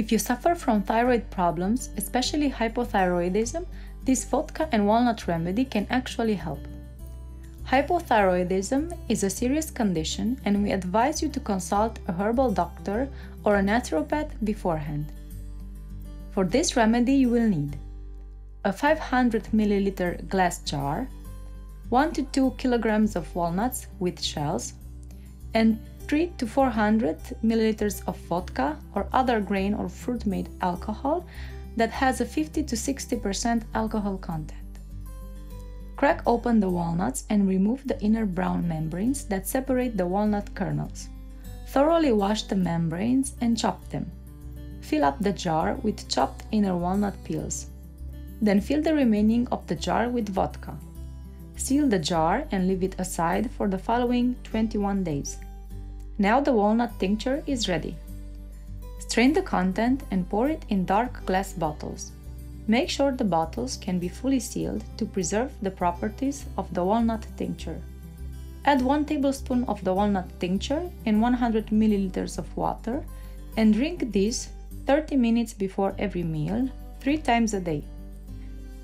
If you suffer from thyroid problems, especially hypothyroidism, this vodka and walnut remedy can actually help. Hypothyroidism is a serious condition, and we advise you to consult a herbal doctor or a naturopath beforehand. For this remedy you will need a 500 ml glass jar, 1 to 2 kg of walnuts with shells, and 3 to 400 ml of vodka or other grain or fruit-made alcohol that has a 50 to 60% alcohol content. Crack open the walnuts and remove the inner brown membranes that separate the walnut kernels. Thoroughly wash the membranes and chop them. Fill up the jar with chopped inner walnut peels. Then fill the remaining of the jar with vodka. Seal the jar and leave it aside for the following 21 days. Now the walnut tincture is ready. Strain the content and pour it in dark glass bottles. Make sure the bottles can be fully sealed to preserve the properties of the walnut tincture. Add 1 tablespoon of the walnut tincture and 100 ml of water and drink this 30 minutes before every meal, 3 times a day.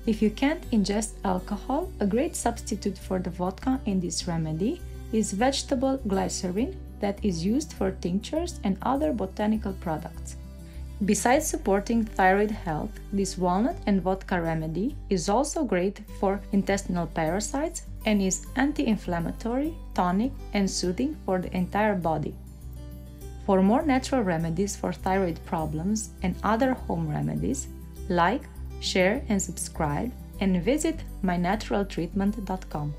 If you can't ingest alcohol, a great substitute for the vodka in this remedy is vegetable glycerin that is used for tinctures and other botanical products. Besides supporting thyroid health, this walnut and vodka remedy is also great for intestinal parasites and is anti-inflammatory, tonic, and soothing for the entire body. For more natural remedies for thyroid problems and other home remedies, like, share, and subscribe, and visit mynaturaltreatment.com.